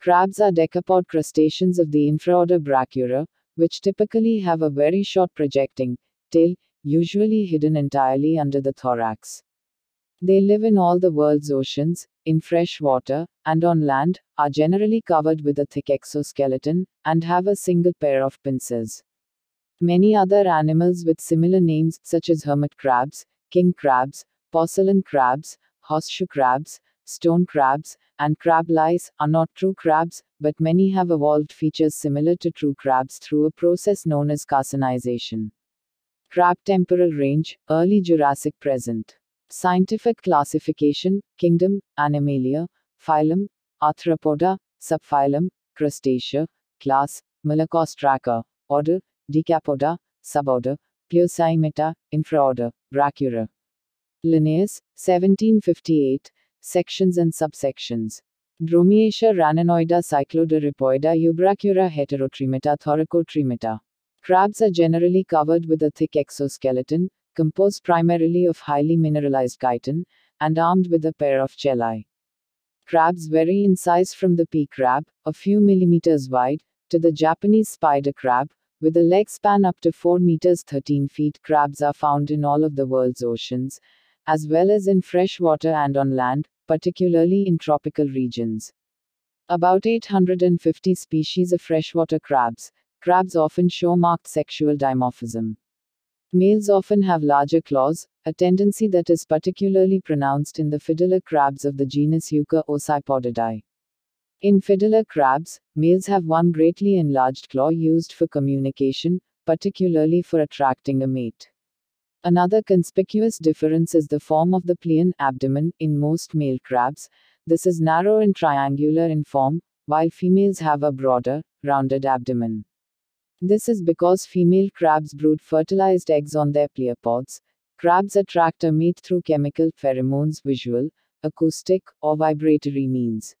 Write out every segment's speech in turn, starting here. Crabs are decapod crustaceans of the infraorder Brachyura, which typically have a very short projecting tail, usually hidden entirely under the thorax. They live in all the world's oceans, in fresh water, and on land, are generally covered with a thick exoskeleton, and have a single pair of pincers. Many other animals with similar names, such as hermit crabs, king crabs, porcelain crabs, horseshoe crabs, stone crabs, and crab lice, are not true crabs, but many have evolved features similar to true crabs through a process known as carcinization. Crab temporal range, early Jurassic present. Scientific classification, kingdom, Animalia, phylum, Arthropoda, subphylum, Crustacea, class, Malacostraca, order, Decapoda, suborder, Pleocyemata, infraorder, Brachyura. Linnaeus, 1758, sections and subsections. Dromiacea, Raninoida, Cyclodorida, Ubrectura, Heterotrimeta, Thoracotrimeta. Crabs are generally covered with a thick exoskeleton, composed primarily of highly mineralized chitin, and armed with a pair of chelae. Crabs vary in size from the pea crab, a few millimeters wide, to the Japanese spider crab, with a leg span up to 4 meters 13 feet. Crabs are found in all of the world's oceans, as well as in fresh water and on land, particularly in tropical regions. About 850 species of freshwater crabs. Crabs often show marked sexual dimorphism. Males often have larger claws, a tendency that is particularly pronounced in the fiddler crabs of the genus Uca, Ocypodidae. In fiddler crabs, males have one greatly enlarged claw used for communication, particularly for attracting a mate. Another conspicuous difference is the form of the pleon abdomen in most male crabs. This is narrow and triangular in form, while females have a broader, rounded abdomen. This is because female crabs brood fertilized eggs on their pleopods. Crabs attract a mate through chemical pheromones, visual, acoustic, or vibratory means.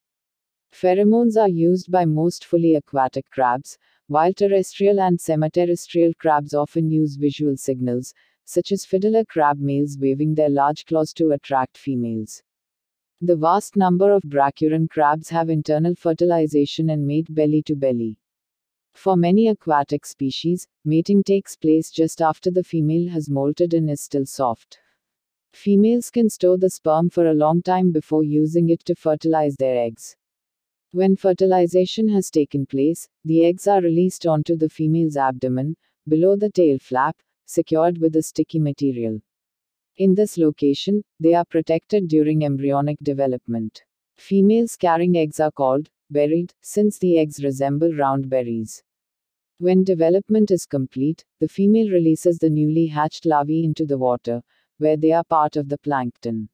Pheromones are used by most fully aquatic crabs, while terrestrial and semi-terrestrial crabs often use visual signals, such as fiddler crab males waving their large claws to attract females. The vast number of Brachyuran crabs have internal fertilization and mate belly to belly. For many aquatic species, mating takes place just after the female has molted and is still soft. Females can store the sperm for a long time before using it to fertilize their eggs. When fertilization has taken place, the eggs are released onto the female's abdomen, below the tail flap, secured with a sticky material. In this location, they are protected during embryonic development. Females carrying eggs are called buried, since the eggs resemble round berries. When development is complete, the female releases the newly hatched larvae into the water, where they are part of the plankton.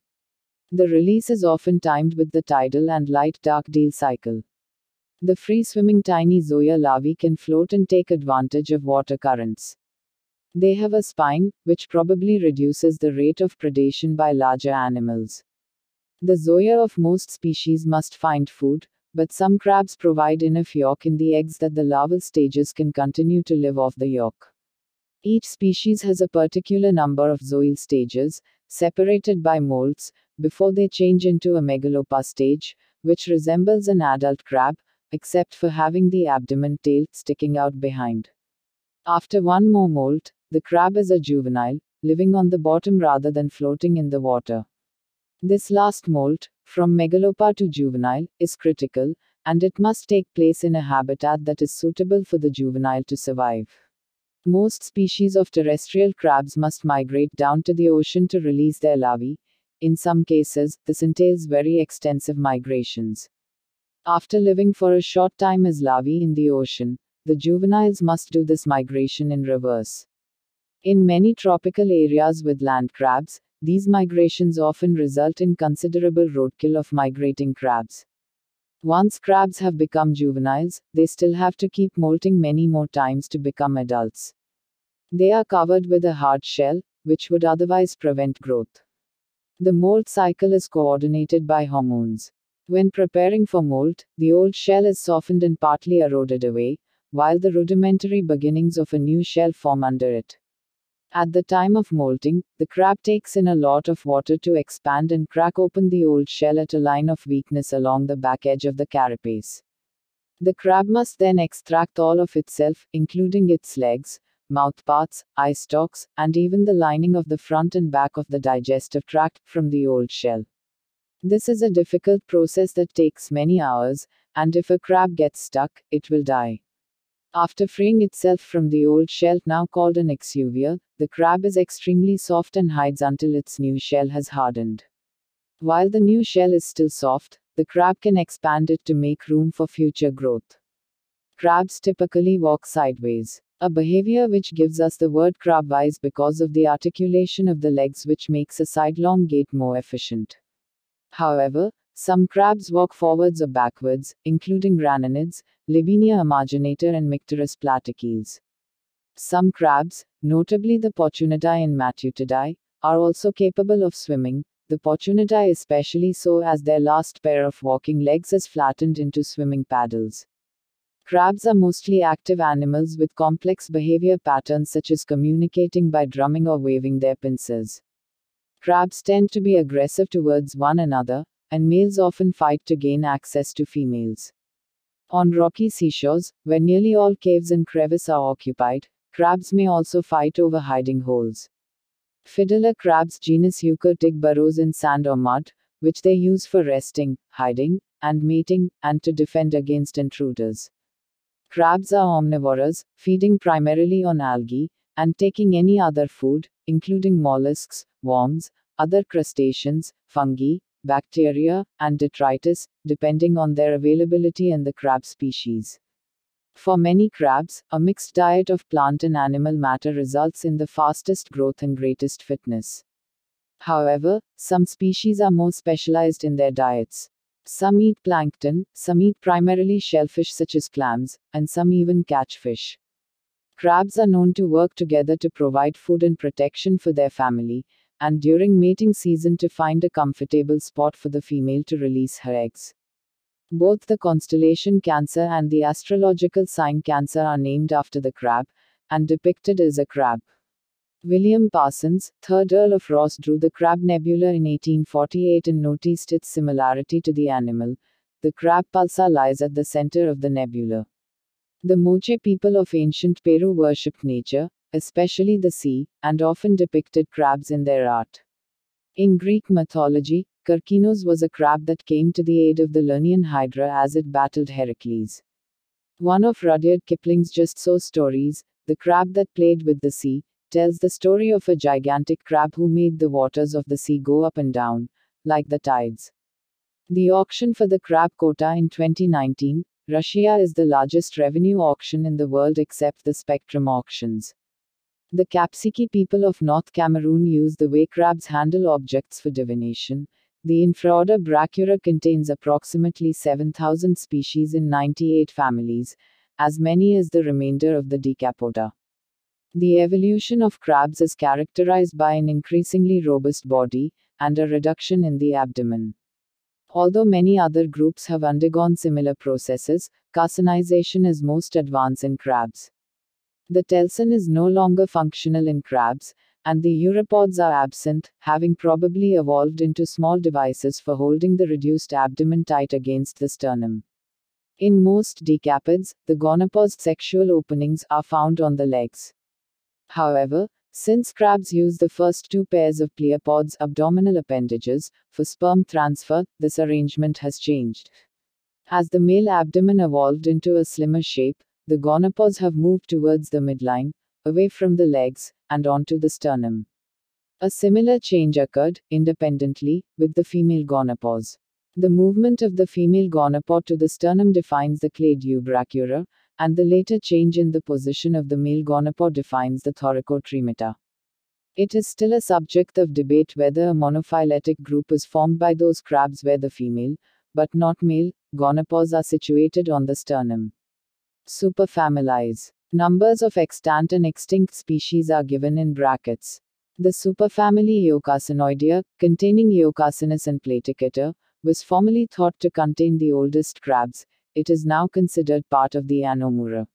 The release is often timed with the tidal and light-dark deal cycle. The free-swimming tiny zoea larvae can float and take advantage of water currents. They have a spine, which probably reduces the rate of predation by larger animals. The zoea of most species must find food, but some crabs provide enough yolk in the eggs that the larval stages can continue to live off the yolk. Each species has a particular number of zoeal stages, separated by molts, before they change into a megalopa stage, which resembles an adult crab, except for having the abdomen tail sticking out behind. After one more molt, the crab is a juvenile, living on the bottom rather than floating in the water. This last molt, from megalopa to juvenile, is critical, and it must take place in a habitat that is suitable for the juvenile to survive. Most species of terrestrial crabs must migrate down to the ocean to release their larvae. In some cases, this entails very extensive migrations. After living for a short time as larvae in the ocean, the juveniles must do this migration in reverse. In many tropical areas with land crabs, these migrations often result in considerable roadkill of migrating crabs. Once crabs have become juveniles, they still have to keep molting many more times to become adults. They are covered with a hard shell, which would otherwise prevent growth. The molt cycle is coordinated by hormones. When preparing for molt, the old shell is softened and partly eroded away, while the rudimentary beginnings of a new shell form under it. At the time of molting, the crab takes in a lot of water to expand and crack open the old shell at a line of weakness along the back edge of the carapace. The crab must then extract all of itself, including its legs, mouthparts, eye stalks, and even the lining of the front and back of the digestive tract, from the old shell. This is a difficult process that takes many hours, and if a crab gets stuck, it will die. After freeing itself from the old shell, now called an exuvia, the crab is extremely soft and hides until its new shell has hardened. While the new shell is still soft, the crab can expand it to make room for future growth. Crabs typically walk sideways, a behavior which gives us the word crabwise because of the articulation of the legs, which makes a sidelong gait more efficient. However, some crabs walk forwards or backwards, including raninids, Libinia emarginata and Micturus platiches. Some crabs, notably the Portunidae and Matutidae, are also capable of swimming, the Portunidae especially so, as their last pair of walking legs is flattened into swimming paddles. Crabs are mostly active animals with complex behavior patterns, such as communicating by drumming or waving their pincers. Crabs tend to be aggressive towards one another, and males often fight to gain access to females. On rocky seashores, where nearly all caves and crevices are occupied, crabs may also fight over hiding holes. Fiddler crabs genus Uca dig burrows in sand or mud, which they use for resting, hiding, and mating, and to defend against intruders. Crabs are omnivorous, feeding primarily on algae, and taking any other food, including mollusks, worms, other crustaceans, fungi, bacteria, and detritus, depending on their availability and the crab species. For many crabs, a mixed diet of plant and animal matter results in the fastest growth and greatest fitness. However, some species are more specialized in their diets. Some eat plankton, some eat primarily shellfish such as clams, and some even catch fish. Crabs are known to work together to provide food and protection for their family, and during mating season to find a comfortable spot for the female to release her eggs. Both the constellation Cancer and the astrological sign Cancer are named after the crab, and depicted as a crab. William Parsons, 3rd Earl of Rosse, drew the Crab Nebula in 1848 and noticed its similarity to the animal. The crab pulsar lies at the center of the nebula. The Moche people of ancient Peru worshipped nature, especially the sea, and often depicted crabs in their art. In Greek mythology, Carcinos was a crab that came to the aid of the Lernaean hydra as it battled Heracles. One of Rudyard Kipling's Just So stories, The Crab That Played with the Sea, tells the story of a gigantic crab who made the waters of the sea go up and down, like the tides. The auction for the crab quota in 2019, Russia is the largest revenue auction in the world except the Spectrum auctions. The Kapsiki people of North Cameroon use the way crabs handle objects for divination. The infraorder Brachyura contains approximately 7,000 species in 98 families, as many as the remainder of the Decapoda. The evolution of crabs is characterized by an increasingly robust body and a reduction in the abdomen. Although many other groups have undergone similar processes, carcinization is most advanced in crabs. The telson is no longer functional in crabs, and the uropods are absent, having probably evolved into small devices for holding the reduced abdomen tight against the sternum. In most decapods, the gonopause sexual openings are found on the legs. However, since crabs use the first two pairs of pleopods' abdominal appendages for sperm transfer, this arrangement has changed. As the male abdomen evolved into a slimmer shape, the gonopods have moved towards the midline, away from the legs, and onto the sternum. A similar change occurred, independently, with the female gonopods. The movement of the female gonopod to the sternum defines the clade Brachyura, and the later change in the position of the male gonopod defines the Thoracotrimeta. It is still a subject of debate whether a monophyletic group is formed by those crabs where the female, but not male, gonopods are situated on the sternum. Superfamilies. Numbers of extant and extinct species are given in brackets. The superfamily Eocarcinoidea, containing Eocarcinus and Platycator, was formerly thought to contain the oldest crabs. It is now considered part of the Anomura.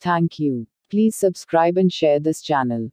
Thank you. Please subscribe and share this channel.